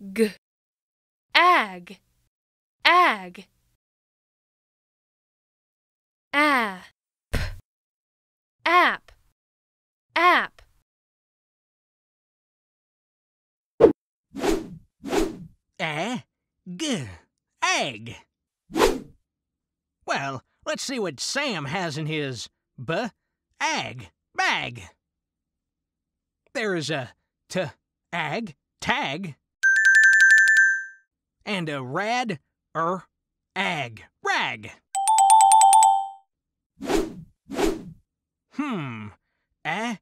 G. Ag. Ag. A. P. App. App. A. G. Egg. Well, let's see what Sam has in his B. Ag. Bag. There is a T. Ag. Tag. And a rad, ag, rag. App,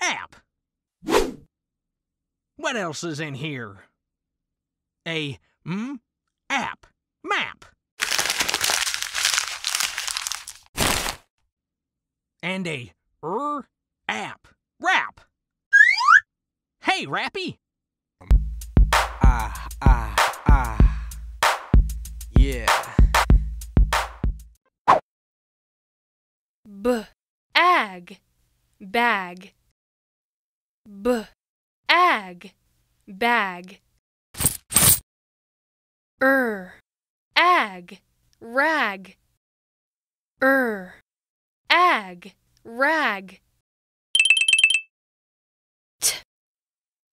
app. What else is in here? A, app, map. And a, app, rap. Hey, Rappy. Yeah. B. Ag. Bag. B. Ag. Bag. Ag. Rag. Ag. Rag. T.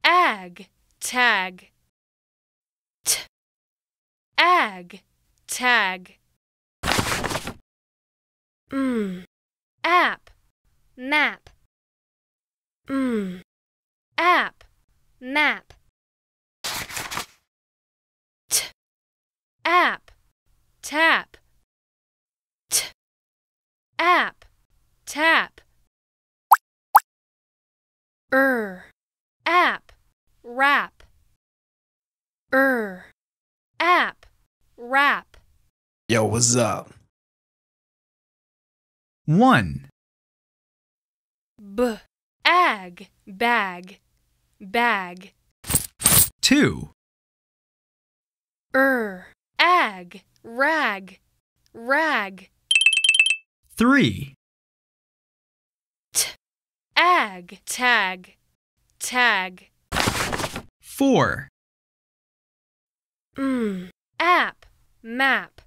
Ag. Tag. T. Ag. Tag. App. Map. App. Map. T. App. Tap. T. App. Tap. App. Rap. App. Rap. Yo, what's up? 1. B. Ag. Bag. Bag. 2. Ag. Rag. Rag. 3. T. Ag. Tag. Tag. 4. App. Map.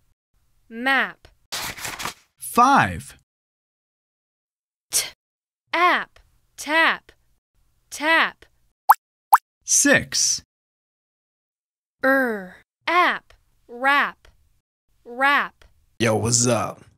Map. 5. T. App. Tap. Tap. 6. App. Rap. Rap. Yo, what's up?